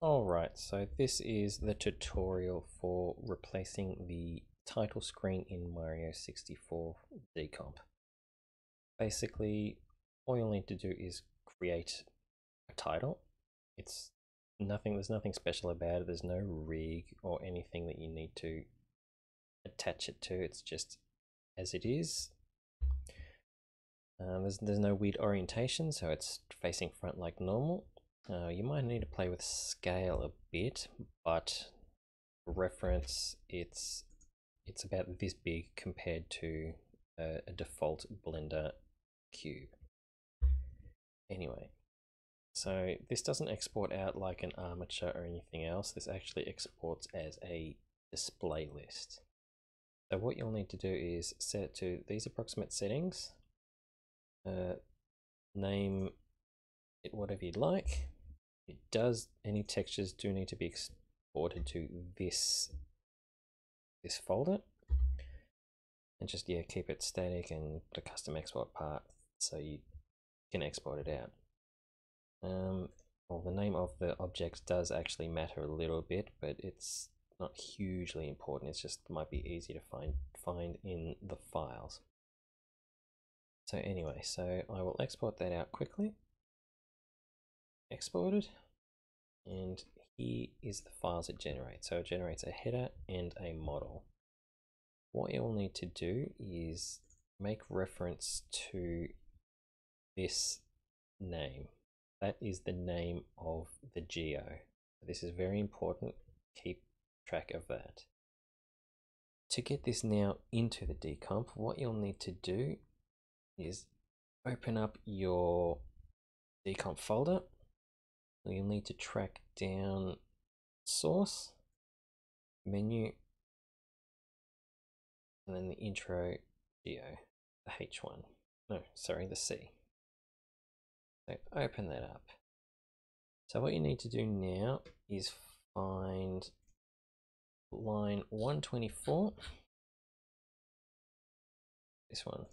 Alright, so this is the tutorial for replacing the title screen in Mario 64 Decomp. Basically, all you'll need to do is create a title. There's nothing special about it, there's no rig or anything that you need to attach it to, it's just as it is. There's no weird orientation, so it's facing front like normal. You might need to play with scale a bit, but for reference, it's about this big compared to a default Blender cube. Anyway, so this doesn't export out like an armature or anything else. This actually exports as a display list. So what you'll need to do is set it to these approximate settings. Name it whatever you'd like. Any textures do need to be exported to this folder, and just keep it static and put a custom export path so you can export it out. Well, the name of the object does actually matter a little bit, but it's not hugely important. It's just might be easy to find in the files. So anyway, so I will export that out quickly. Exported, and here is the files it generates. So it generates a header and a model. What you'll need to do is make reference to this name. That is the name of the geo. This is very important. Keep track of that. To get this now into the decomp, what you'll need to do is open up your decomp folder. You'll need to track down source, menu, and then the intro geo, the H one. No, sorry, the C. So open that up. So what you need to do now is find line 124. This one.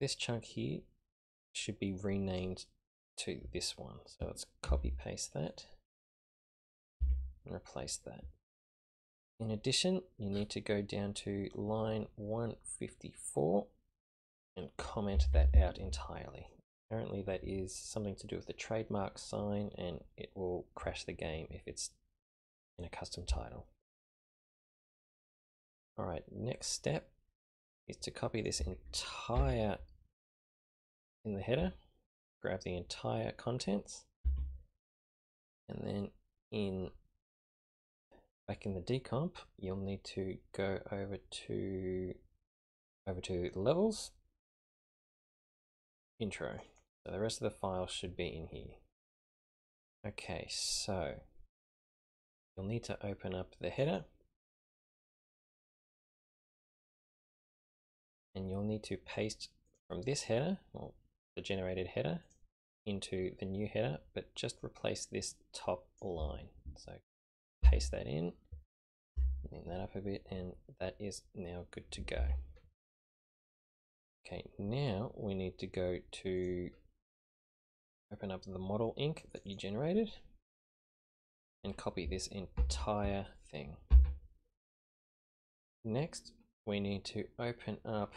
This chunk here should be renamed to this one. So let's copy paste that and replace that. In addition, you need to go down to line 154 and comment that out entirely. Apparently that is something to do with the trademark sign, and it will crash the game if it's in a custom title. Alright, next step is to copy this entire in the header, grab the entire contents, and then back in the decomp, you'll need to go over to levels, intro. So the rest of the file should be in here. Okay, so you'll need to open up the header, and you'll need to paste from this header, or the generated header, into the new header, but just replace this top line. So paste that in, clean that up a bit, and that is now good to go. Okay, now we need to go to open up the model inc that you generated and copy this entire thing. Next, we need to open up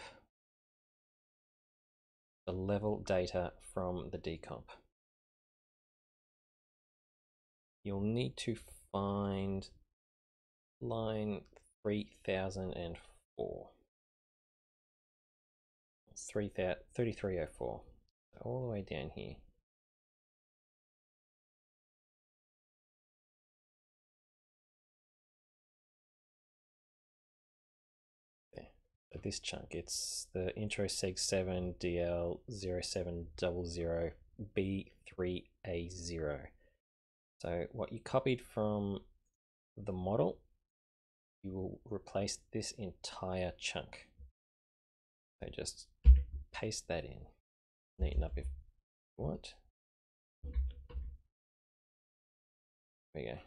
the level data from the decomp. You'll need to find line 3004. 3304. So all the way down here. This chunk, it's the intro seg7 DL 0700B3A0. So what you copied from the model, you will replace this entire chunk. So just paste that in, neaten up if you want. There we go,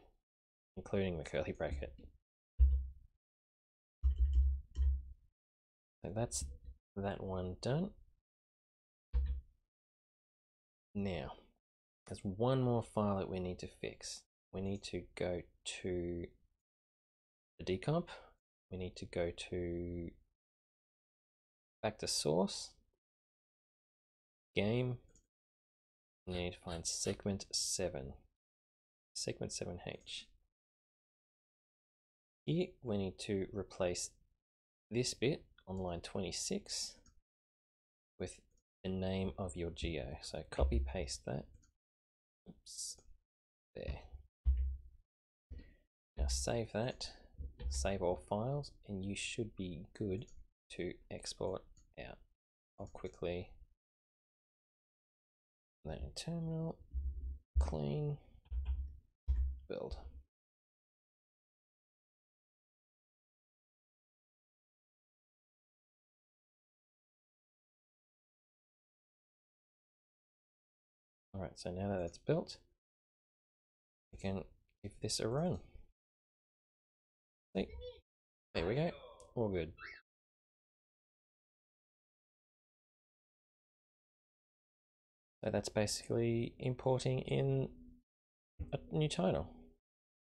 including the curly bracket. So that's that one done. Now, there's one more file that we need to fix. we need to go to the decomp, we need to go to back to source, game, we need to find segment7h. Here we need to replace this bit on line 26 with the name of your geo. So copy paste that. Oops, there. Now save that, save all files, and you should be good to export out. I'll quickly then terminal, clean, build. Alright, so now that that's built, we can give this a run. There we go, all good. So that's basically importing in a new title.